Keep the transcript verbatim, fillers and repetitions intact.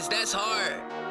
is. That's hard.